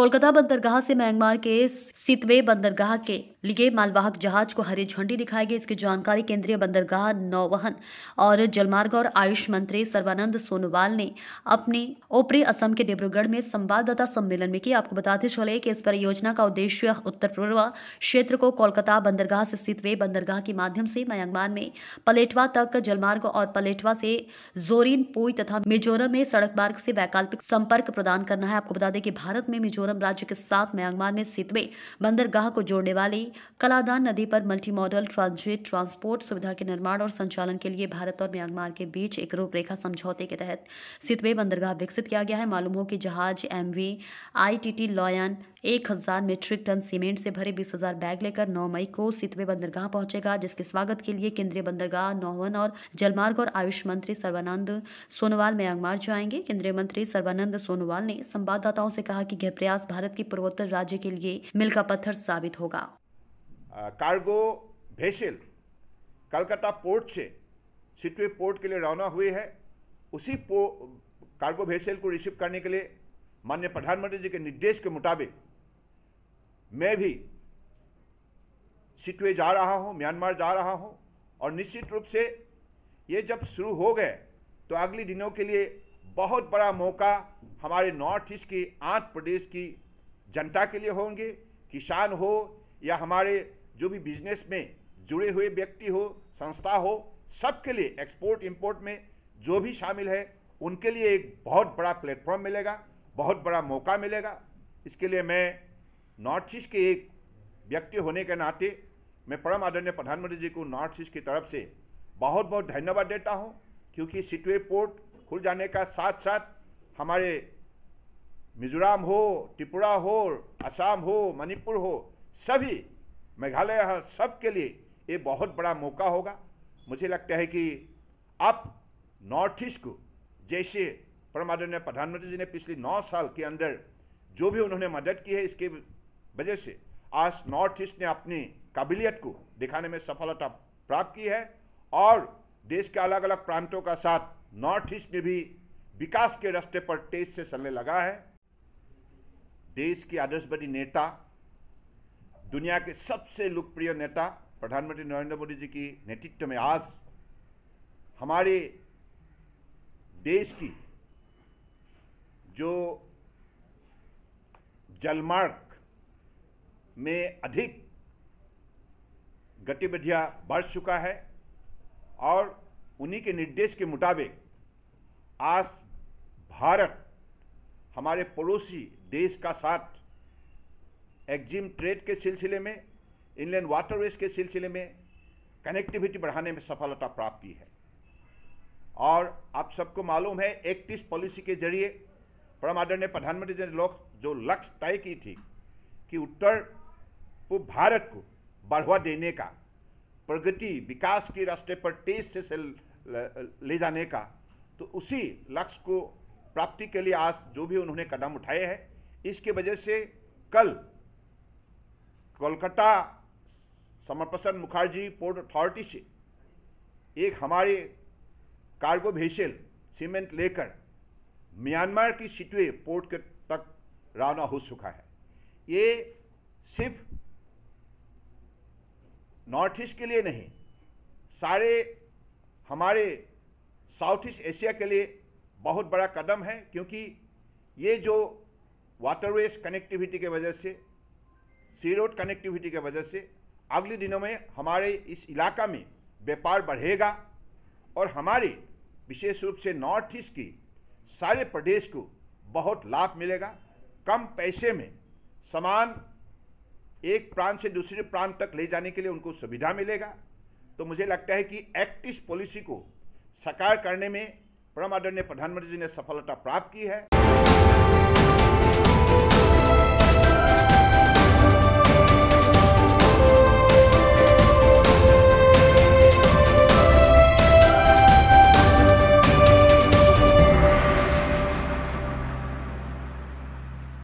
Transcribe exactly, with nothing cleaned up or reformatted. कोलकाता बंदरगाह से म्यांमार के सितवे बंदरगाह के लिए मालवाहक जहाज को हरी झंडी दिखाई गई। इसकी जानकारी केंद्रीय बंदरगाह, नौवहन और जलमार्ग और आयुष मंत्री सर्वानंद सोनवाल ने अपने ऊपरी असम के डिब्रूगढ़ में संवाददाता सम्मेलन में की। आपको बताते चले कि इस परियोजना का उद्देश्य उत्तर पूर्व क्षेत्र को कोलकाता बंदरगाह से सितवे बंदरगाह के माध्यम से म्यांमार में पलेटवा तक जलमार्ग और पलेटवा से जोरिन पोई तथा मिजोरम में सड़क मार्ग से वैकल्पिक संपर्क प्रदान करना है। आपको बता दें कि भारत में मिजोरम राज्य के साथ म्यांमार में सितवे बंदरगाह को जोड़ने वाली कलादान नदी पर मल्टी मॉडल ट्रांजिट ट्रांसपोर्ट सुविधा के निर्माण और संचालन के लिए भारत और म्यांमार के बीच एक रूपरेखा समझौते के तहत सितवे बंदरगाह विकसित किया गया है। मालूम हो कि जहाज एमवी आईटीटी लॉयन एक हजार मीट्रिक टन सीमेंट से भरे बीस हजार बैग लेकर नौ मई को सितवे बंदरगाह पहुंचेगा, जिसके स्वागत के लिए केंद्रीय बंदरगाह, नौवन और जलमार्ग और आयुष मंत्री सर्वानंद सोनवाल म्यांमार जाएंगे। केंद्रीय मंत्री सर्वानंद सोनवाल ने संवाददाताओं से कहा कि यह प्रयास भारत की पूर्वोत्तर राज्य के लिए मील का पत्थर साबित होगा। कार्गो वेसल कलकत्ता पोर्ट से सितवे पोर्ट के लिए रवाना हुई है। उसी कार्गो वेसल को रिसीव करने के लिए माननीय प्रधानमंत्री जी के निर्देश के मुताबिक मैं भी सितवे जा रहा हूं, म्यांमार जा रहा हूं और निश्चित रूप से ये जब शुरू हो गए तो अगले दिनों के लिए बहुत बड़ा मौका हमारे नॉर्थ ईस्ट की, आंध्र प्रदेश की जनता के लिए होंगे। किसान हो या हमारे जो भी बिजनेस में जुड़े हुए व्यक्ति हो, संस्था हो, सबके लिए एक्सपोर्ट इंपोर्ट में जो भी शामिल है उनके लिए एक बहुत बड़ा प्लेटफॉर्म मिलेगा, बहुत बड़ा मौका मिलेगा। इसके लिए मैं नॉर्थ ईस्ट के एक व्यक्ति होने के नाते मैं परम आदरणीय प्रधानमंत्री जी को नॉर्थ ईस्ट की तरफ से बहुत बहुत धन्यवाद देता हूं, क्योंकि सितवे पोर्ट खुल जाने का साथ साथ हमारे मिजोरम हो, त्रिपुरा हो, असम हो, मणिपुर हो, सभी मेघालय हो, सब के लिए ये बहुत बड़ा मौका होगा। मुझे लगता है कि आप नॉर्थ ईस्ट को जैसे परम आदरणीय प्रधानमंत्री जी ने पिछले नौ साल के अंदर जो भी उन्होंने मदद की है, इसके वजह से आज नॉर्थ ईस्ट ने अपनी काबिलियत को दिखाने में सफलता प्राप्त की है और देश के अलग अलग प्रांतों का साथ नॉर्थ ईस्ट ने भी विकास के रास्ते पर तेज से चलने लगा है। देश के आदर्शवादी नेता, दुनिया के सबसे लोकप्रिय नेता प्रधानमंत्री नरेंद्र मोदी जी की नेतृत्व में आज हमारे देश की जो जलमार्ग में अधिक गतिविधियां बढ़ चुका है और उन्हीं के निर्देश के मुताबिक आज भारत हमारे पड़ोसी देश का साथ एक्जिम ट्रेड के सिलसिले में, इनलैंड वाटरवेज के सिलसिले में कनेक्टिविटी बढ़ाने में सफलता प्राप्त की है। और आप सबको मालूम है इकतीस पॉलिसी के जरिए परम आदरणीय प्रधानमंत्री जी ने लोग जो लक्ष्य तय की थी कि उत्तर पूर्व भारत को बढ़ावा देने का, प्रगति विकास के रास्ते पर तेज से ले जाने का, तो उसी लक्ष्य को प्राप्ति के लिए आज जो भी उन्होंने कदम उठाए हैं, इसके वजह से कल कोलकाता समरप्रसाद मुखर्जी पोर्ट अथॉरिटी से एक हमारे कार्गो वेसल सीमेंट लेकर म्यांमार की सितवे पोर्ट के तक रवाना हो चुका है। ये सिर्फ नॉर्थ ईस्ट के लिए नहीं, सारे हमारे साउथ ईस्ट एशिया के लिए बहुत बड़ा कदम है, क्योंकि ये जो वाटरवेज कनेक्टिविटी के वजह से, सी रोड कनेक्टिविटी के वजह से अगले दिनों में हमारे इस इलाका में व्यापार बढ़ेगा और हमारे विशेष रूप से नॉर्थ ईस्ट की सारे प्रदेश को बहुत लाभ मिलेगा। कम पैसे में सामान एक प्रांत से दूसरे प्रांत तक ले जाने के लिए उनको सुविधा मिलेगा। तो मुझे लगता है कि इकतीस पॉलिसी को साकार करने में परम आदरणीय प्रधानमंत्री जी ने सफलता प्राप्त की है।